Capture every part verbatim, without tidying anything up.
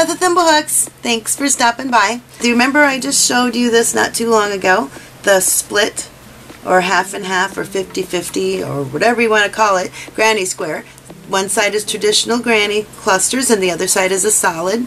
about the Thimblehooks. Thanks for stopping by. Do you remember I just showed you this not too long ago? The split, or half and half, or fifty fifty, or whatever you want to call it, granny square. One side is traditional granny clusters and the other side is a solid,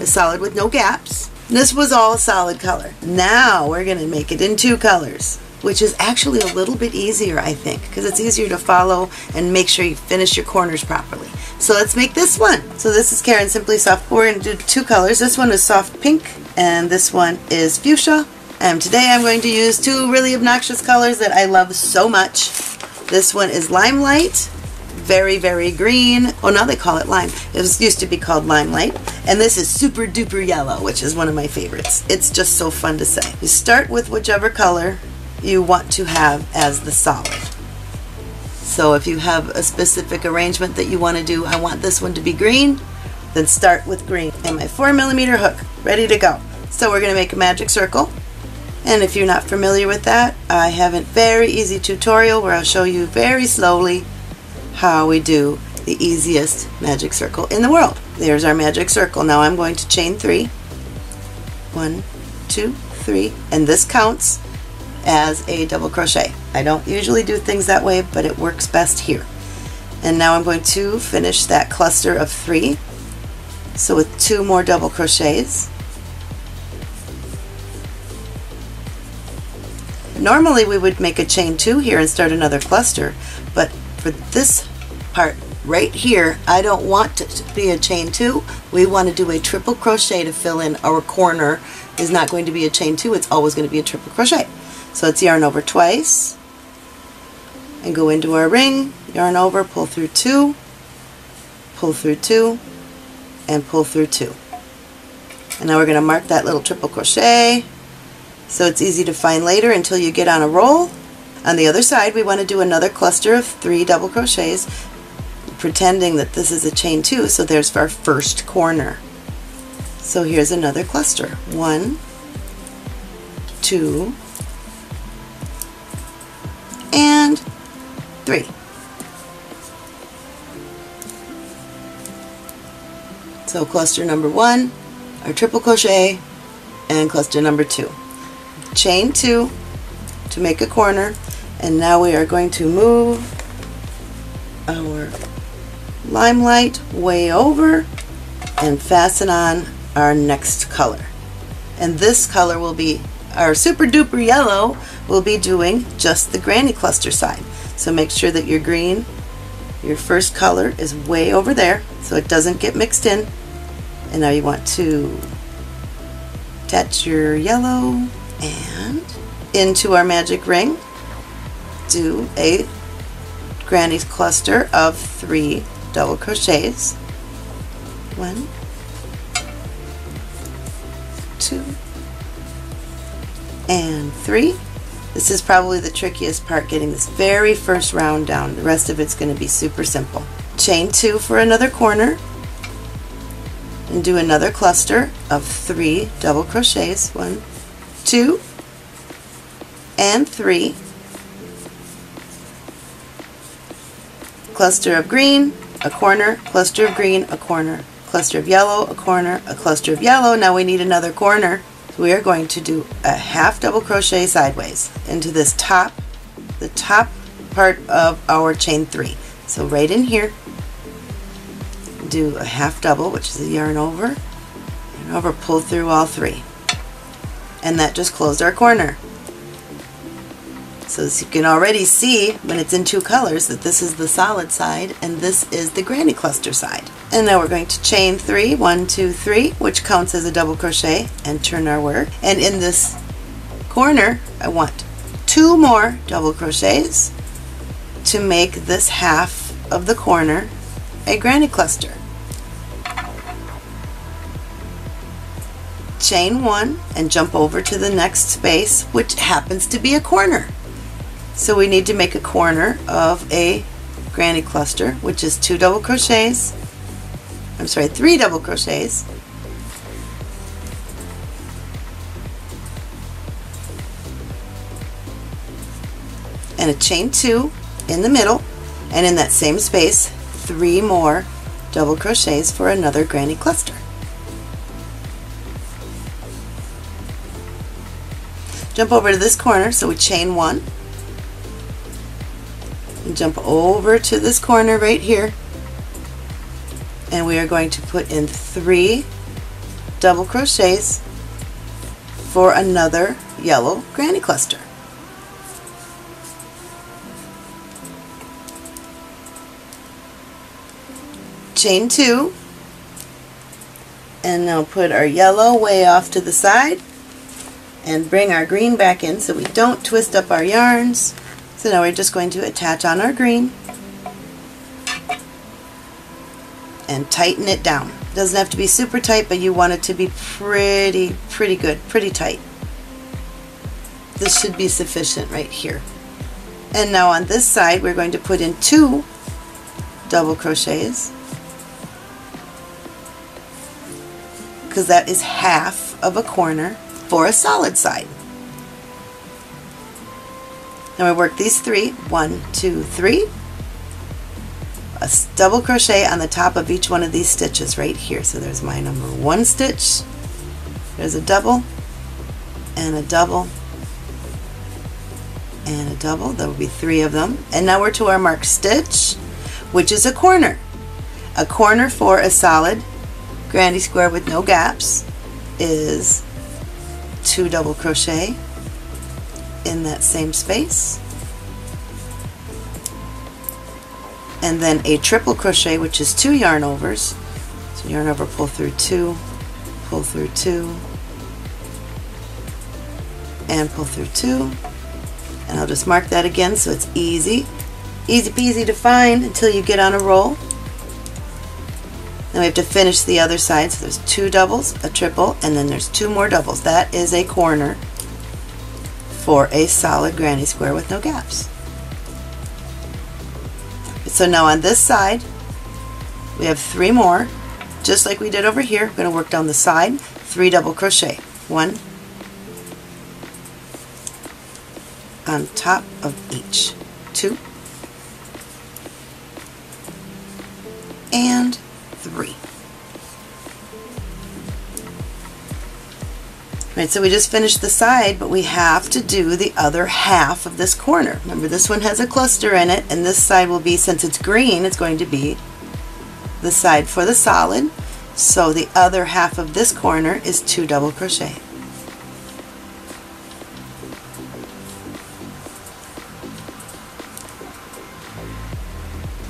a solid with no gaps. This was all solid color. Now we're going to make it in two colors, which is actually a little bit easier, I think, because it's easier to follow and make sure you finish your corners properly. So let's make this one. So this is Karen Simply Soft. We're going to do two colors. This one is Soft Pink and this one is Fuchsia. And today I'm going to use two really obnoxious colors that I love so much. This one is Limelight, very, very green. Oh, now they call it lime. It was, used to be called Limelight. And this is Super Duper Yellow, which is one of my favorites. It's just so fun to say. You start with whichever color you want to have as the solid. So if you have a specific arrangement that you want to do, I want this one to be green, then start with green. And my four millimeter hook, ready to go. So we're going to make a magic circle. And if you're not familiar with that, I have a very easy tutorial where I'll show you very slowly how we do the easiest magic circle in the world. There's our magic circle. Now I'm going to chain three. One, two, three, and this counts as a double crochet. I don't usually do things that way, but it works best here. And now I'm going to finish that cluster of three. So with two more double crochets. Normally we would make a chain two here and start another cluster, but for this part right here, I don't want it to be a chain two. We want to do a triple crochet to fill in our corner. Is not going to be a chain two, it's always going to be a triple crochet. So let's yarn over twice and go into our ring, yarn over, pull through two, pull through two, and pull through two. And now we're going to mark that little triple crochet so it's easy to find later until you get on a roll. On the other side, we want to do another cluster of three double crochets, pretending that this is a chain two, so there's our first corner. So here's another cluster. One, two, and three. So cluster number one, our triple crochet, and cluster number two. Chain two to make a corner, and now we are going to move our Limelight way over and fasten on our next color. And this color will be our Super Duper Yellow. We'll be doing just the granny cluster side, so make sure that your green, your first color, is way over there so it doesn't get mixed in. And now you want to attach your yellow and into our magic ring, do a granny cluster of three double crochets. One, two, and three. This is probably the trickiest part, getting this very first round down. The rest of it's going to be super simple. Chain two for another corner and do another cluster of three double crochets. One, two, and three. Cluster of green, a corner, cluster of green, a corner, cluster of yellow, a corner, a cluster of yellow. Now we need another corner. So we are going to do a half double crochet sideways into this top, the top part of our chain three. So right in here, do a half double, which is a yarn over, and over, pull through all three. And that just closed our corner. So as you can already see, when it's in two colors, that this is the solid side and this is the granny cluster side. And now we're going to chain three, one, two, three, which counts as a double crochet, and turn our work. And in this corner, I want two more double crochets to make this half of the corner a granny cluster. Chain one and jump over to the next space, which happens to be a corner. So we need to make a corner of a granny cluster, which is two double crochets, I'm sorry, three double crochets, and a chain two in the middle, and in that same space, three more double crochets for another granny cluster. jump over to this corner, so we chain one, and jump over to this corner right here, and we are going to put in three double crochets for another yellow granny cluster. Chain two, and now put our yellow way off to the side and bring our green back in so we don't twist up our yarns. So now we're just going to attach on our green and tighten it down. It doesn't have to be super tight, but you want it to be pretty, pretty good, pretty tight. This should be sufficient right here. And now on this side we're going to put in two double crochets, because that is half of a corner for a solid side. Now we work these three, one, two, three, a double crochet on the top of each one of these stitches right here. So there's my number one stitch, there's a double, and a double, and a double. There will be three of them. And now we're to our marked stitch, which is a corner. A corner for a solid granny square with no gaps is two double crochet in that same space, and then a triple crochet, which is two yarn overs. So yarn over, pull through two, pull through two, and pull through two. And I'll just mark that again so it's easy, easy peasy to find until you get on a roll. Then we have to finish the other side, so there's two doubles, a triple, and then there's two more doubles. That is a corner for a solid granny square with no gaps. So now on this side we have three more, just like we did over here. We're going to work down the side, three double crochet, one on top of each, two, and three. Right, so we just finished the side, but we have to do the other half of this corner. Remember, this one has a cluster in it, and this side will be, since it's green, it's going to be the side for the solid. So the other half of this corner is two double crochet.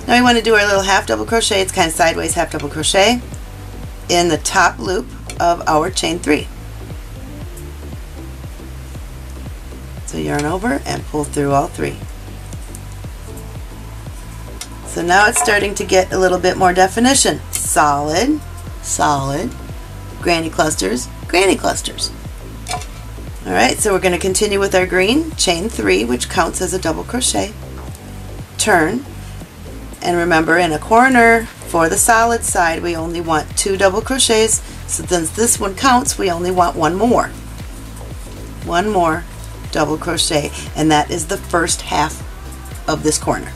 Now we want to do our little half double crochet. It's kind of sideways half double crochet in the top loop of our chain three. So yarn over and pull through all three. So now it's starting to get a little bit more definition. Solid, solid, granny clusters, granny clusters. Alright, so we're going to continue with our green, chain three, which counts as a double crochet, turn. And remember, in a corner for the solid side we only want two double crochets, so since this one counts we only want one more one more double crochet, and that is the first half of this corner.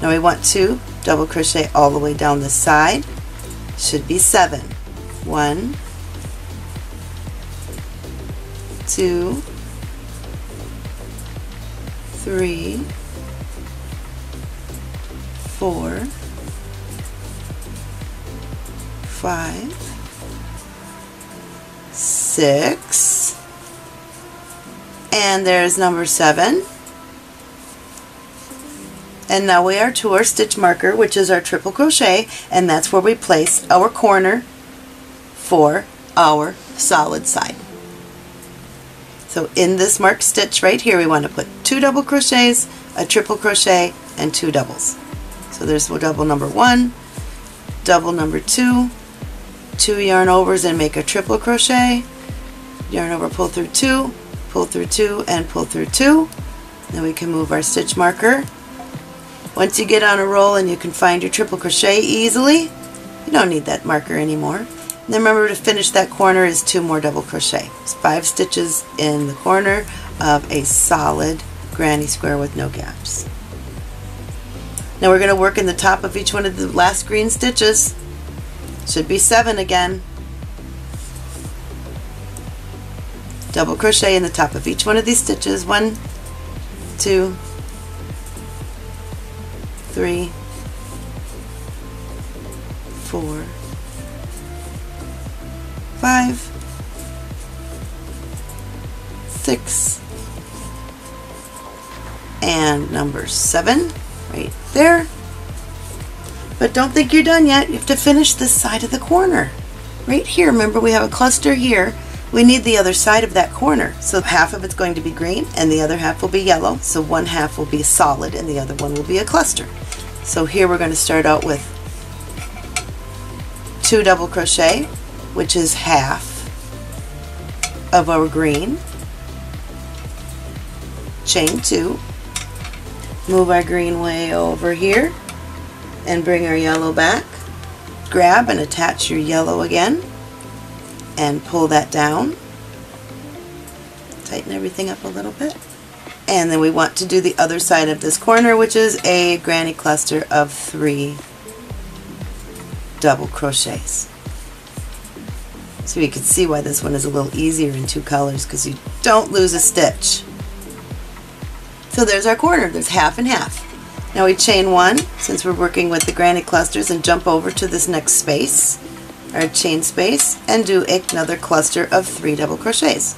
Now we want to double crochet all the way down the side. Should be seven. One, two, three, four, five, six, and there's number seven. And now we are to our stitch marker, which is our triple crochet, and that's where we place our corner for our solid side. So in this marked stitch right here we want to put two double crochets, a triple crochet, and two doubles. So there's double number one, double number two, two yarn overs and make a triple crochet, yarn over, pull through two, pull through two, and pull through two. Then we can move our stitch marker. Once you get on a roll and you can find your triple crochet easily, you don't need that marker anymore. And then remember, to finish that corner is two more double crochet. It's five stitches in the corner of a solid granny square with no gaps. Now we're going to work in the top of each one of the last green stitches. Should be seven again. double crochet in the top of each one of these stitches, one, two, three, four, five, six, and number seven right there. But don't think you're done yet. You have to finish this side of the corner. Right here, remember we have a cluster here. We need the other side of that corner. So half of it's going to be green and the other half will be yellow. So one half will be solid and the other one will be a cluster. So here we're going to start out with two double crochet, which is half of our green. Chain two, move our green way over here and bring our yellow back. Grab and attach your yellow again and pull that down. Tighten everything up a little bit. And then we want to do the other side of this corner, which is a granny cluster of three double crochets. So you can see why this one is a little easier in two colors, because you don't lose a stitch. So there's our corner. There's half and half. Now we chain one, since we're working with the granny clusters, and jump over to this next space, our chain space, and do another cluster of three double crochets.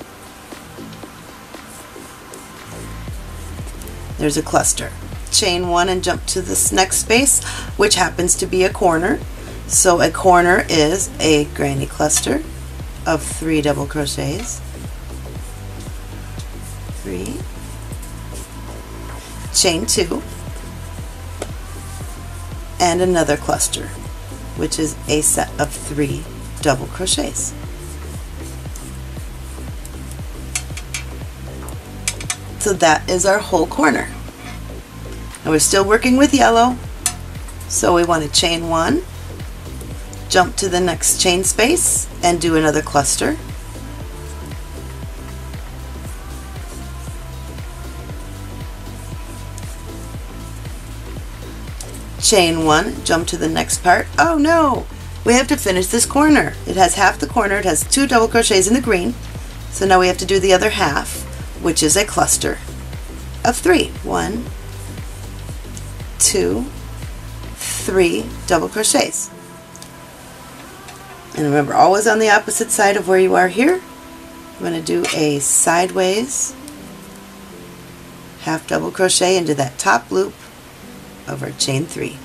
There's a cluster. Chain one and jump to this next space, which happens to be a corner. So a corner is a granny cluster of three double crochets. Three. Chain two. And another cluster, which is a set of three double crochets. So that is our whole corner. And we're still working with yellow, so we want to chain one, jump to the next chain space, and do another cluster. Chain one, jump to the next part. Oh no! We have to finish this corner. It has half the corner, it has two double crochets in the green, so now we have to do the other half, which is a cluster of three. One, two, three double crochets. And remember, always on the opposite side of where you are here. I'm going to do a sideways half double crochet into that top loop of our chain three.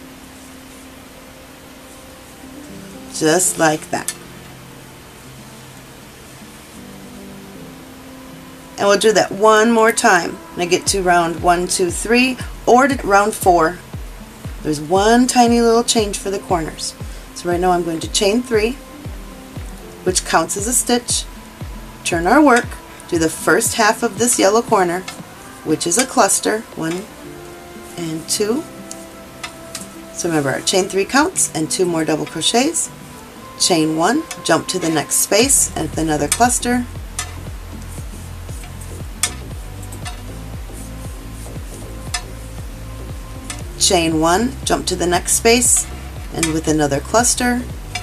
Just like that. And we'll do that one more time. And I get to round one, two, three, or to round four. There's one tiny little change for the corners. So right now I'm going to chain three, which counts as a stitch. Turn our work, do the first half of this yellow corner, which is a cluster, one and two. So remember, our chain three counts and two more double crochets. Chain one, jump to the next space and another cluster. Chain one, jump to the next space and with another cluster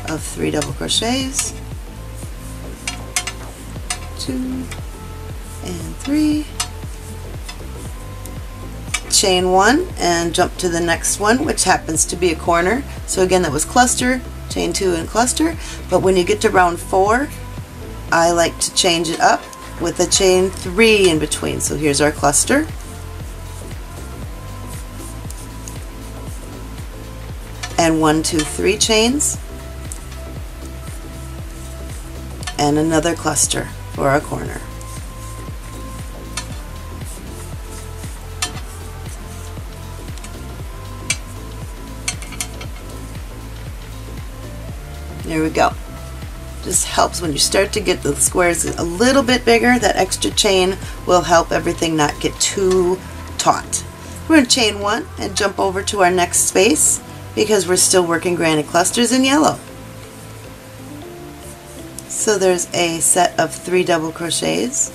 of three double crochets. Two and three. Chain one and jump to the next one, which happens to be a corner. So again, that was cluster, chain two and cluster. But when you get to round four, I like to change it up with a chain three in between. So here's our cluster. And one, two, three chains. And another cluster for our corner. There we go. Just helps when you start to get the squares a little bit bigger. That extra chain will help everything not get too taut. We're going to chain one and jump over to our next space because we're still working granny clusters in yellow. So there's a set of three double crochets.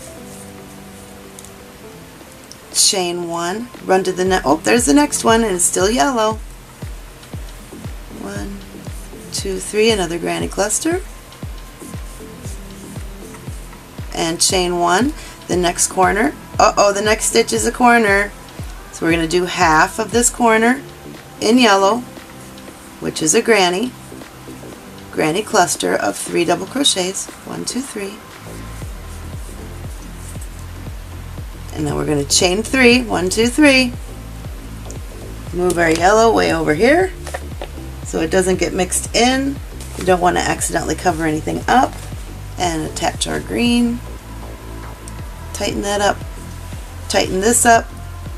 Chain one, run to the next, oh, there's the next one and it's still yellow. two, three, another granny cluster, and chain one, the next corner, uh oh, the next stitch is a corner, so we're going to do half of this corner in yellow, which is a granny, granny cluster of three double crochets, one, two, three, and then we're going to chain three, one, two, three, move our yellow way over here so it doesn't get mixed in. You don't want to accidentally cover anything up, and attach our green, tighten that up, tighten this up,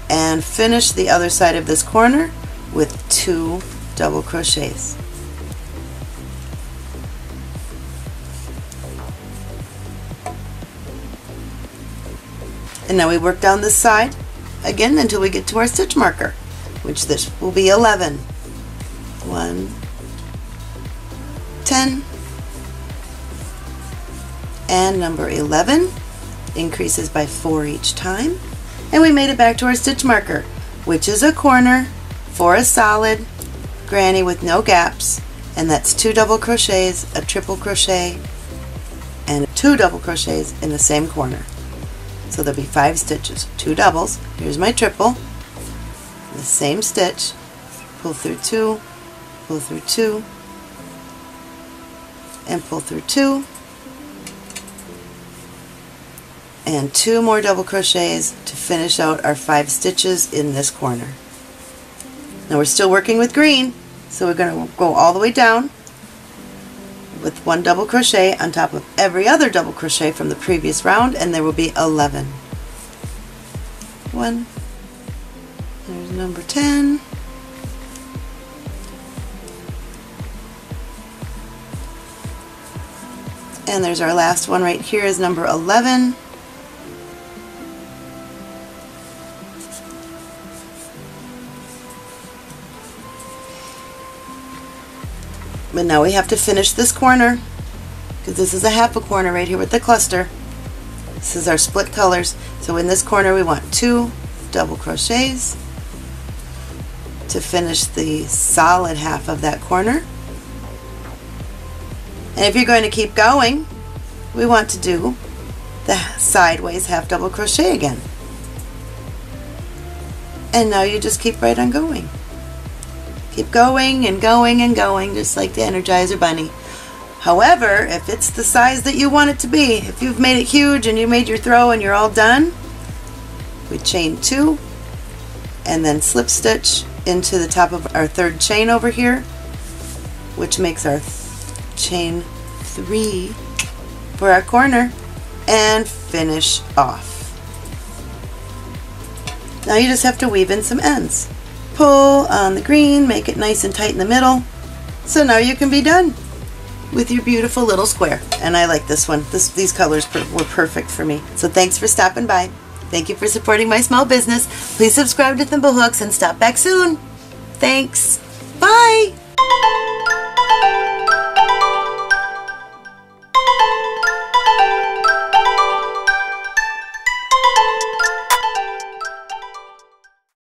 and finish the other side of this corner with two double crochets. And now we work down this side again until we get to our stitch marker, which this will be eleven. one, ten, and number eleven increases by four each time, and we made it back to our stitch marker, which is a corner for a solid granny with no gaps, and that's two double crochets, a triple crochet, and two double crochets in the same corner. So there'll be five stitches, two doubles, here's my triple, the same stitch, pull through two, pull through two, and pull through two, and two more double crochets to finish out our five stitches in this corner. Now we're still working with green, so we're going to go all the way down with one double crochet on top of every other double crochet from the previous round, and there will be eleven. One, there's number ten. And there's our last one right here is number eleven. But now we have to finish this corner, because this is a half a corner right here with the cluster. This is our split colors. So in this corner we want two double crochets to finish the solid half of that corner. And if you're going to keep going, we want to do the sideways half double crochet again. And now you just keep right on going. Keep going and going and going, just like the Energizer Bunny. However, if it's the size that you want it to be, if you've made it huge and you made your throw and you're all done, we chain two and then slip stitch into the top of our third chain over here, which makes our chain three for our corner, and finish off. Now you just have to weave in some ends. Pull on the green, make it nice and tight in the middle. So now you can be done with your beautiful little square. And I like this one. This, these colors per, were perfect for me. So thanks for stopping by. Thank you for supporting my small business. Please subscribe to Thimblehooks and stop back soon. Thanks. Bye.